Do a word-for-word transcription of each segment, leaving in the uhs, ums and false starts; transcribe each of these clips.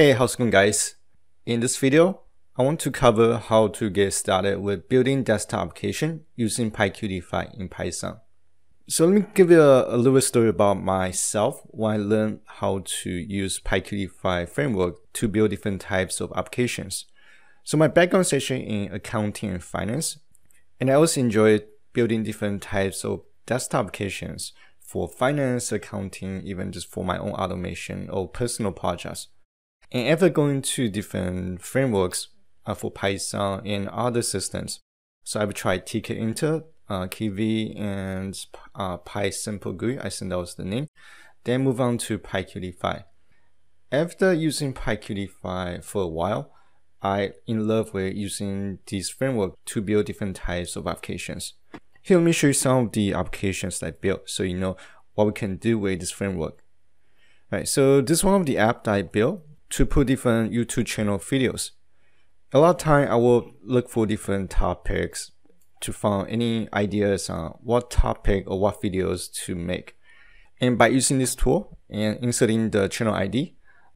Hey, how's it going, guys? In this video, I want to cover how to get started with building desktop application using PyQt five in Python. So let me give you a, a little story about myself when I learned how to use PyQt five framework to build different types of applications. So my background is actually in accounting and finance, and I also enjoyed building different types of desktop applications for finance, accounting, even just for my own automation or personal projects. And after going to different frameworks uh, for Python and other systems, so I've tried TKinter, uh, Kivy, and uh, PySimpleGUI, I think that was the name. Then move on to PyQt five. After using PyQt five for a while, I'm in love with using this framework to build different types of applications. Here, let me show you some of the applications that I built so you know what we can do with this framework. All right, so this is one of the apps that I built to put different YouTube channel videos. A lot of time I will look for different topics to find any ideas on what topic or what videos to make. And by using this tool and inserting the channel I D,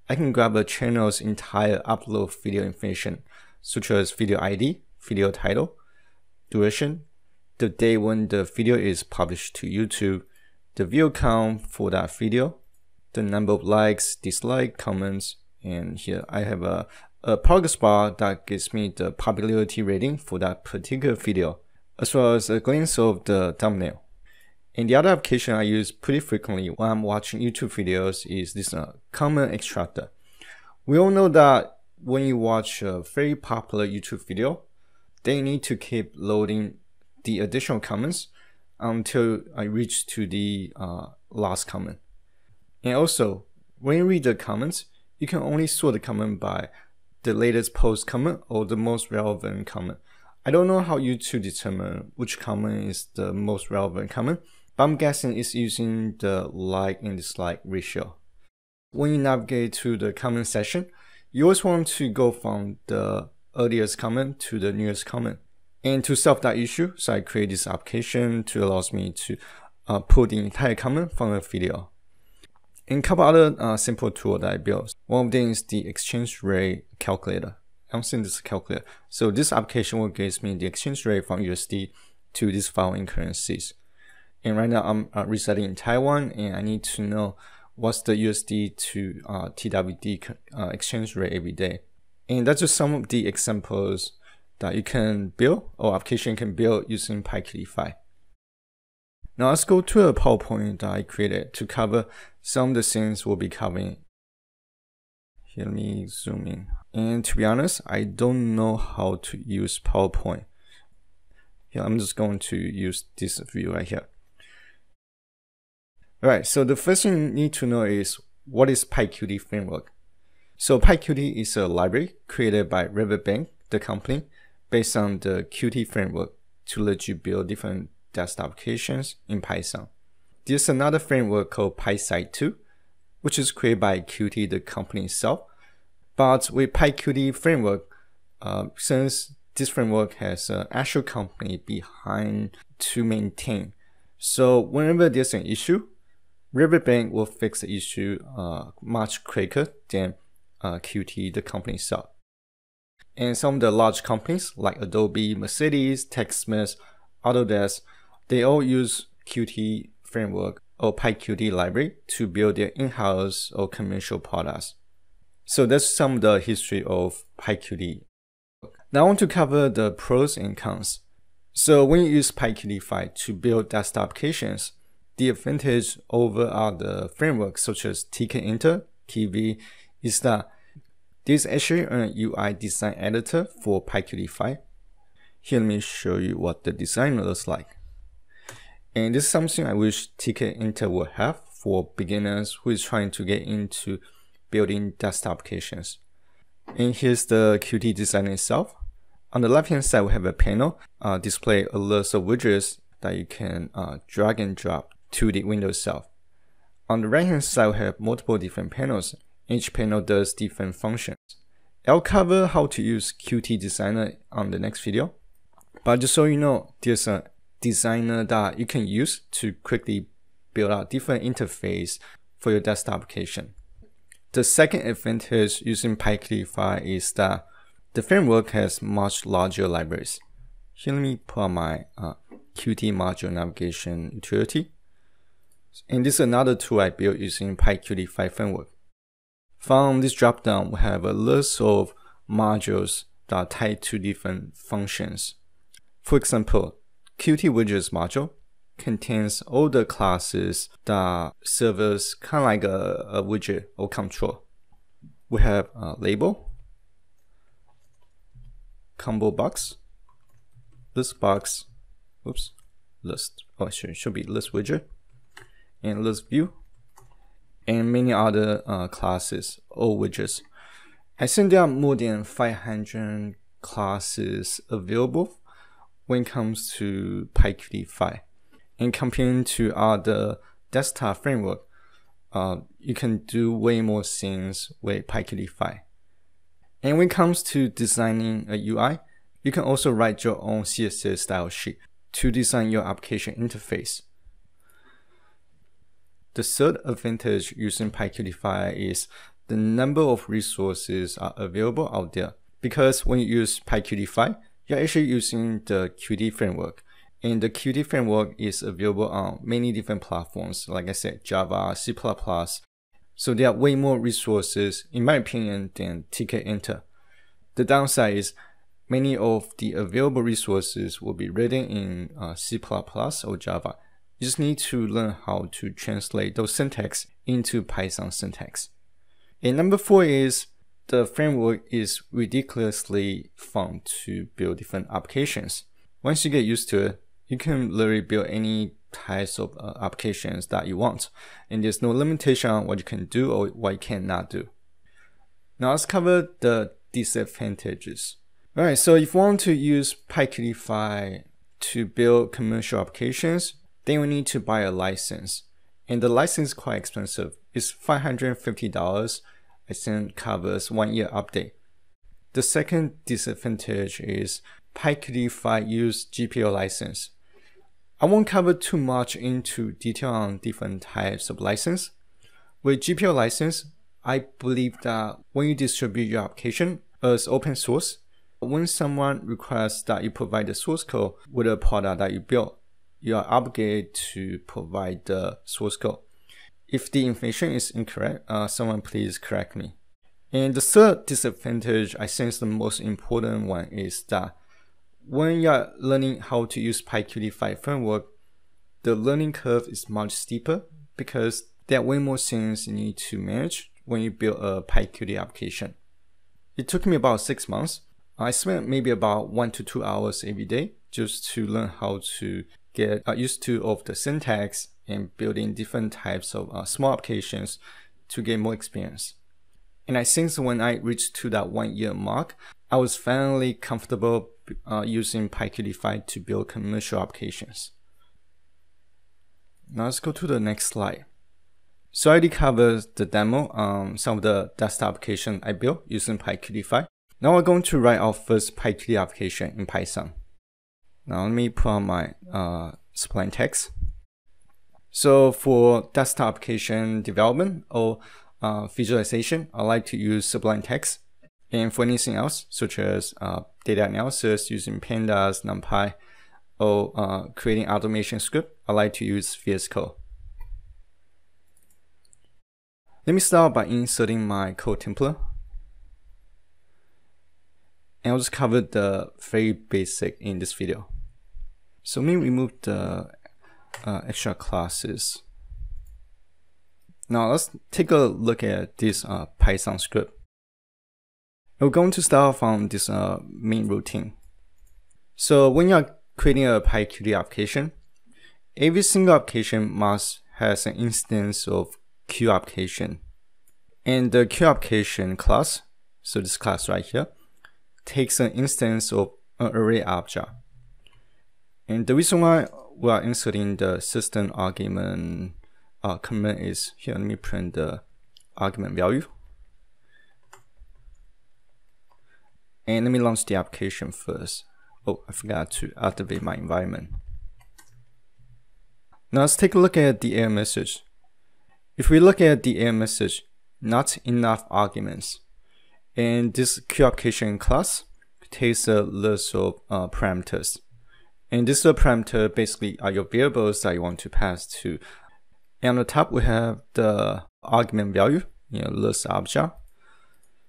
I can grab a channel's entire upload video information, such as video I D, video title, duration, the day when the video is published to YouTube, the view count for that video, the number of likes, dislikes, comments, and here I have a, a progress bar that gives me the popularity rating for that particular video, as well as a glimpse of the thumbnail. And the other application I use pretty frequently when I'm watching YouTube videos is this uh, comment extractor. We all know that when you watch a very popular YouTube video, they need to keep loading the additional comments until I reach to the uh, last comment. And also, when you read the comments, you can only sort the comment by the latest post comment or the most relevant comment. I don't know how YouTube determine which comment is the most relevant comment, but I'm guessing it's using the like and dislike ratio. When you navigate to the comment section, you always want to go from the earliest comment to the newest comment. And to solve that issue, so I create this application to allows me to uh, pull the entire comment from a video. And a couple other uh, simple tools that I built. One of them is the exchange rate calculator. I'm seeing this calculator. So this application will give me the exchange rate from U S D to these following currencies. And right now I'm uh, resetting in Taiwan, and I need to know what's the U S D to uh, T W D uh, exchange rate every day. And that's just some of the examples that you can build or application can build using PyQt five. Now let's go to a PowerPoint that I created to cover some of the things we'll be covering. Here, let me zoom in. And to be honest, I don't know how to use PowerPoint. Here, I'm just going to use this view right here. Alright, so the first thing you need to know is what is PyQt framework. So PyQt is a library created by Riverbank, the company, based on the Qt framework to let you build different desktop applications in Python. There's another framework called PySide two, which is created by Qt, the company itself. But with PyQt framework, uh, since this framework has an actual company behind to maintain, so whenever there's an issue, Riverbank will fix the issue uh, much quicker than uh, Qt, the company itself. And some of the large companies like Adobe, Mercedes, TechSmith, Autodesk, they all use Qt framework or PyQt library to build their in-house or commercial products. So that's some of the history of PyQt. Now I want to cover the pros and cons. So when you use PyQt five to build desktop applications, the advantage over other frameworks such as TKinter, Kivy, is that this is actually an U I design editor for PyQt five. Here, let me show you what the design looks like. And this is something I wish TKinter would have for beginners who is trying to get into building desktop applications. And here's the Qt Designer itself. On the left hand side, we have a panel uh, display a list of widgets that you can uh, drag and drop to the window itself. On the right hand side, we have multiple different panels. Each panel does different functions. I'll cover how to use Qt Designer on the next video. But just so you know, there's a designer that you can use to quickly build out different interface for your desktop application. The second advantage using PyQt five is that the framework has much larger libraries. Here, let me pull my uh, Qt module navigation utility. And this is another tool I built using PyQt five framework. From this dropdown, we have a list of modules that are tied to different functions. For example, Qt widgets module contains all the classes that serves kind of like a, a widget or control. We have a label, combo box, list box, oops, list, oh, sorry, it should be list widget, and list view, and many other uh, classes or widgets. I think there are more than five hundred classes available when it comes to PyQt five. And comparing to other desktop framework, uh, you can do way more things with PyQt five. And when it comes to designing a U I, you can also write your own C S S style sheet to design your application interface. The third advantage using PyQt five is the number of resources are available out there. Because when you use PyQt five, you're actually using the Qt framework. And the Qt framework is available on many different platforms, like I said, Java, C plus plus. So there are way more resources, in my opinion, than TKinter. The downside is many of the available resources will be written in uh, C plus plus or Java. You just need to learn how to translate those syntax into Python syntax. And number four is the framework is ridiculously fun to build different applications. Once you get used to it, you can literally build any types of uh, applications that you want, and there's no limitation on what you can do or what you cannot do. Now let's cover the disadvantages. Alright, so if you want to use PyQt five to build commercial applications, then you need to buy a license. And the license is quite expensive. It's five hundred fifty dollars, I think covers one year update. The second disadvantage is PyQt five use G P L license. I won't cover too much into detail on different types of license. With G P L license, I believe that when you distribute your application as open source, when someone requests that you provide the source code with a product that you built, you are obligated to provide the source code. If the information is incorrect, uh, someone please correct me. And the third disadvantage, I think is the most important one, is that when you're learning how to use PyQt five framework, the learning curve is much steeper because there are way more things you need to manage when you build a PyQt application. It took me about six months. I spent maybe about one to two hours every day just to learn how to get used to of the syntax and building different types of uh, small applications to get more experience. And I think when I reached to that one year mark, I was finally comfortable Uh, using PyQt five to build commercial applications. Now let's go to the next slide. So I already covered the demo, um, some of the desktop application I built using PyQt five. Now we're going to write our first PyQt application in Python. Now let me put on my uh, Sublime Text. So for desktop application development or uh, visualization, I like to use Sublime Text. And for anything else, such as uh, data analysis using Pandas, NumPy, or uh, creating automation script, I like to use V S Code. Let me start by inserting my code template. And I'll just cover the very basic in this video. So let me remove the uh, extra classes. Now let's take a look at this uh, Python script. We're going to start from this uh, main routine. So when you're creating a PyQt application, every single application must has an instance of QApplication. And the QApplication class, so this class right here, takes an instance of an array object. And the reason why we are inserting the system argument uh, command is here. Let me print the argument value. And let me launch the application first. Oh, I forgot to activate my environment. Now let's take a look at the error message. If we look at the error message, not enough arguments. And this QApplication class takes a list of uh, parameters. And this parameter basically are your variables that you want to pass to. And on the top, we have the argument value, you know, list object.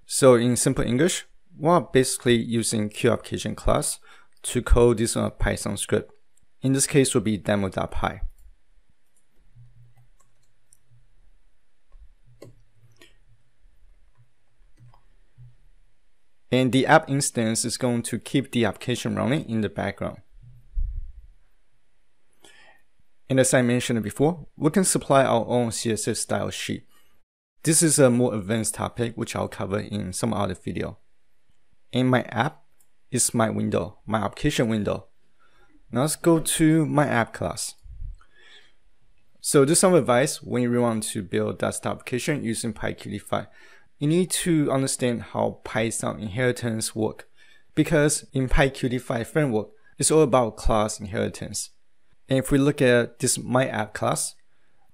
So in simple English, we're basically using QApplication class to code this uh, Python script. In this case, will be demo.py. And the app instance is going to keep the application running in the background. And as I mentioned before, we can supply our own C S S style sheet. This is a more advanced topic, which I'll cover in some other video. And my app is my window, my application window. Now let's go to my app class. So just some advice when you want to build desktop application using PyQt five. You need to understand how Python inheritance work, because in PyQt five framework, it's all about class inheritance. And if we look at this my app class,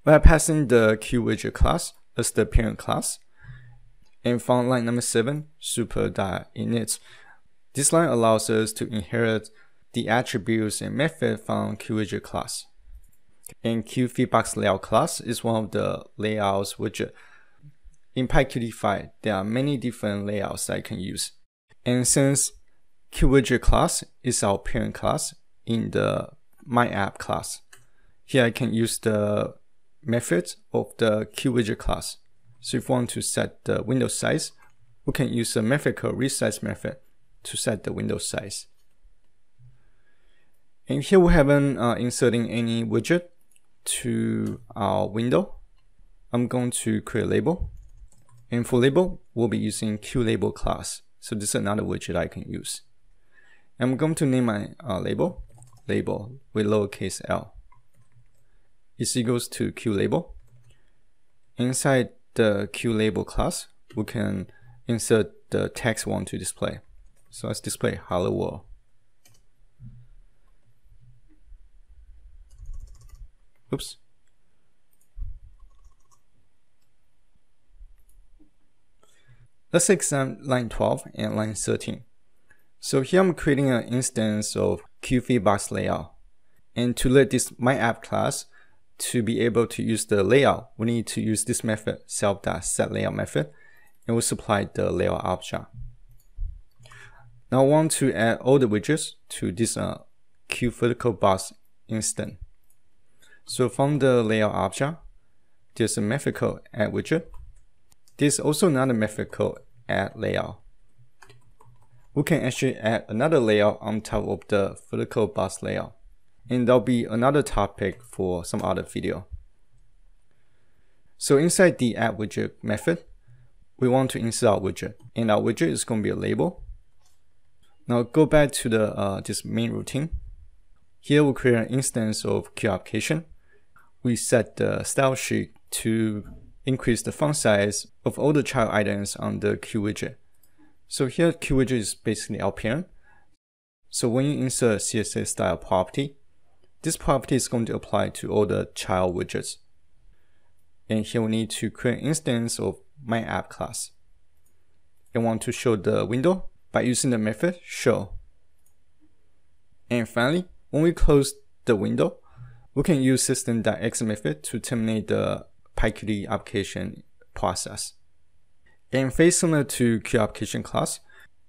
we are passing the QWidget class as the parent class. And from line number seven, super.init, this line allows us to inherit the attributes and method from QWidget class. And QFeedboxLayout class is one of the layouts widget. In PyQt five, there are many different layouts that I can use. And since QWidget class is our parent class in the MyApp class, here I can use the method of the QWidget class. So if we want to set the window size, we can use a method called resize method to set the window size. And here we haven't uh, inserting any widget to our window. I'm going to create a label. And for label, we'll be using QLabel class. So this is another widget I can use. I'm going to name my uh, label, label with lowercase l. Is equals to QLabel. Inside the QLabel class, we can insert the text we want to display. So let's display hello world. Oops. Let's examine line twelve and line thirteen. So here I'm creating an instance of QVBoxLayout. And to let this MyApp class to be able to use the layout, we need to use this method, self.setLayout method, and we'll supply the layout object. Now I want to add all the widgets to this uh, QVerticalBox instance. So from the layout object, there's a method called addWidget. There's also another method called addLayout. We can actually add another layout on top of the vertical box layout. And that'll be another topic for some other video. So inside the addWidget method, we want to insert our widget. And our widget is going to be a label. Now go back to the uh, this main routine. Here we'll create an instance of QApplication. We set the style sheet to increase the font size of all the child items on the QWidget. So here QWidget is basically our parent. So when you insert a C S S style property, this property is going to apply to all the child widgets. And here we need to create an instance of MyApp class. And want to show the window by using the method show. And finally, when we close the window, we can use system.exit method to terminate the PyQt application process. And very similar to QApplication class,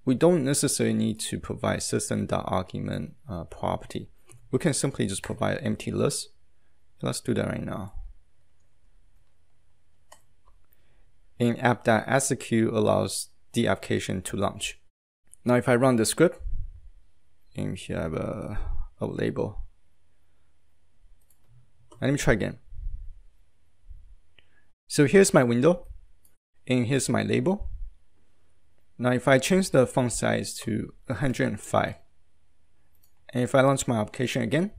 we don't necessarily need to provide system.argument uh, property. We can simply just provide an empty list. Let's do that right now. And app.execute allows the application to launch. Now if I run the script, and here I have a, a label. Let me try again. So here's my window, and here's my label. Now if I change the font size to one hundred five, and if I launch my application again,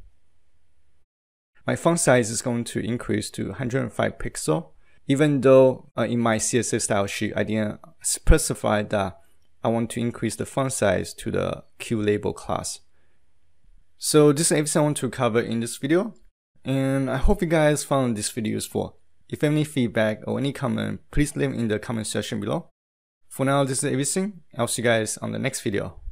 my font size is going to increase to one hundred five pixel, even though uh, in my C S S style sheet, I didn't specify that I want to increase the font size to the QLabel class. So this is everything I want to cover in this video, and I hope you guys found this video useful. If you have any feedback or any comment, please leave in the comment section below. For now, this is everything. I'll see you guys on the next video.